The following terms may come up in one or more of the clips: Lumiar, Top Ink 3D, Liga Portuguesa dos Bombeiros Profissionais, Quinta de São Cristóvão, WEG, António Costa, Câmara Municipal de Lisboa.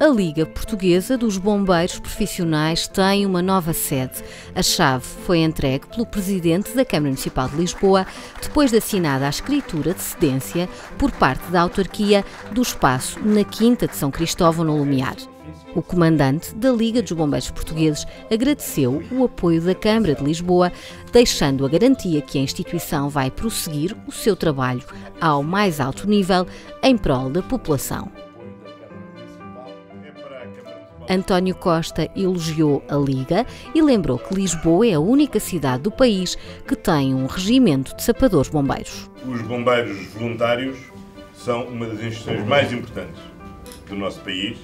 a Liga Portuguesa dos Bombeiros Profissionais tem uma nova sede. A chave foi entregue pelo presidente da Câmara Municipal de Lisboa, depois de assinada a escritura de cedência por parte da autarquia do espaço na Quinta de São Cristóvão, no Lumiar. O comandante da Liga dos Bombeiros Portugueses agradeceu o apoio da Câmara de Lisboa, deixando a garantia que a instituição vai prosseguir o seu trabalho ao mais alto nível em prol da população. António Costa elogiou a Liga e lembrou que Lisboa é a única cidade do país que tem um regimento de sapadores bombeiros. Os bombeiros voluntários são uma das instituições mais importantes do nosso país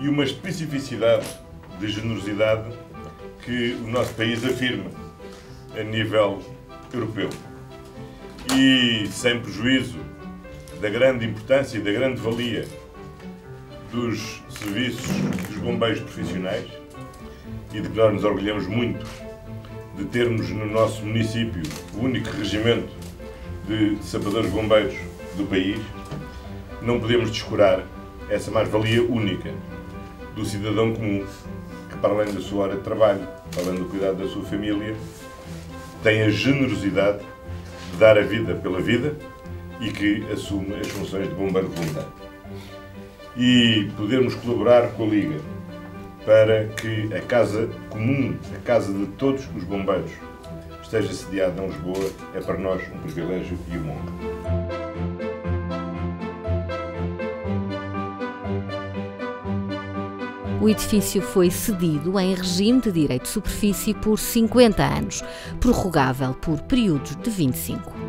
e uma especificidade de generosidade que o nosso país afirma a nível europeu. E sem prejuízo da grande importância e da grande valia dos serviços dos bombeiros profissionais e de que nós nos orgulhamos muito de termos no nosso município o único regimento de sapadores bombeiros do país, não podemos descurar essa mais-valia única do cidadão comum, que para além da sua hora de trabalho, para além do cuidado da sua família, tem a generosidade de dar a vida pela vida e que assume as funções de bombeiro voluntário. E podermos colaborar com a Liga para que a casa comum, a casa de todos os bombeiros, esteja sediada em Lisboa, é para nós um privilégio e uma honra. O edifício foi cedido em regime de direito de superfície por 50 anos, prorrogável por períodos de 25.